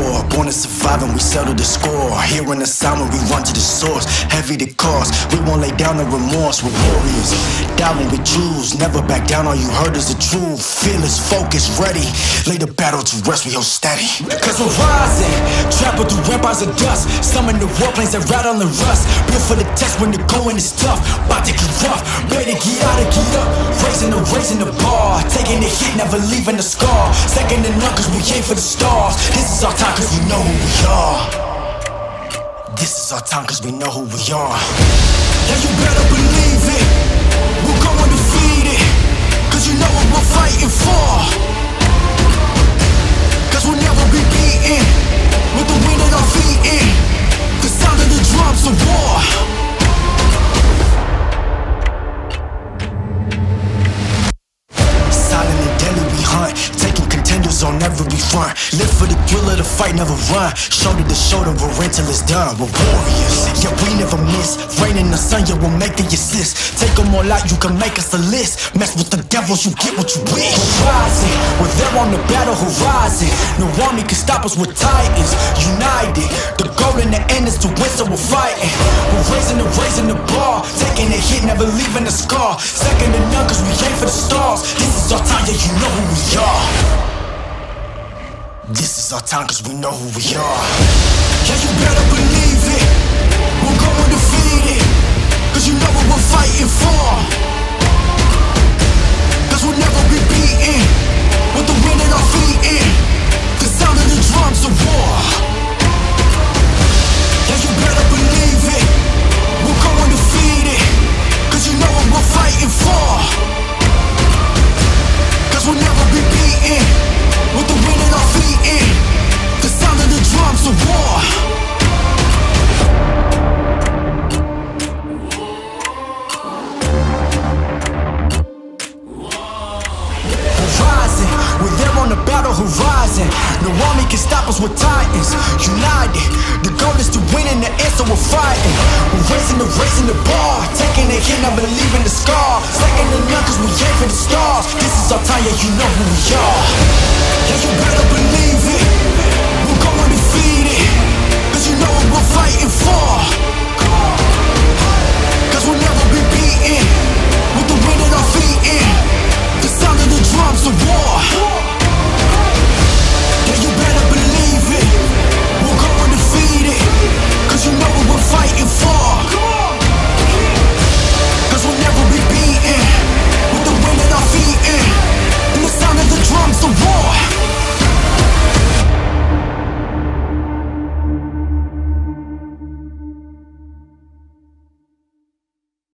war. Born to survive and we settle the score. Hearing the sound when we run to the source. Heavy the cost, we won't lay down the remorse. We're warriors, die when we choose. Never back down, all you heard is the truth. Fearless, focused, ready. Lay the battle to rest, we hold steady. Cause we're rising, travel through empires of dust. Summon the warplanes that rattle and rust. Built for the test when the going is tough. About to get rough, ready to get out and get up. Raising the bar, taking the hit, never leaving the scar. Second to none cause we aim for the stars. This is our time cause we know who we are. This is our time cause we know who we are. Yeah, you better believe it. We'll go undefeated, cause you know what we're fighting for. Cause we'll never be beaten, with the wind at our feet in. The sound of the drums of war. On every front, live for the thrill of the fight, never run. Shoulder to shoulder, we're in till it's done. We're warriors, yeah, we never miss. Rain in the sun, yeah, we'll make the assist. Take them all out, you can make us a list. Mess with the devils, you get what you wish. We're rising, we're there on the battle horizon. No army can stop us, we're titans. United, the goal in the end is to win, so we're fighting. We're raising the bar. Taking a hit, never leaving a scar. Second to none, cause we aim for the stars. This is our time, yeah, you know who we are. This is our time cause we know who we are. Yeah, you better believe it. We'll go undefeated, cause you know what we're fighting for. Cause we'll never be beaten, with the wind at our feet in. The sound of the drums of war. Yeah, you better believe it. We'll go undefeated, cause you know what we're fighting for. Cause we'll never be beaten, with the wind at our feet in. The sound of the drums of war. We're rising, we're there on the battle horizon. No army can stop us, we're titans. United, the goal is to win in the end, so we're fighting. We're raising the bar. Taking a hit, I believe.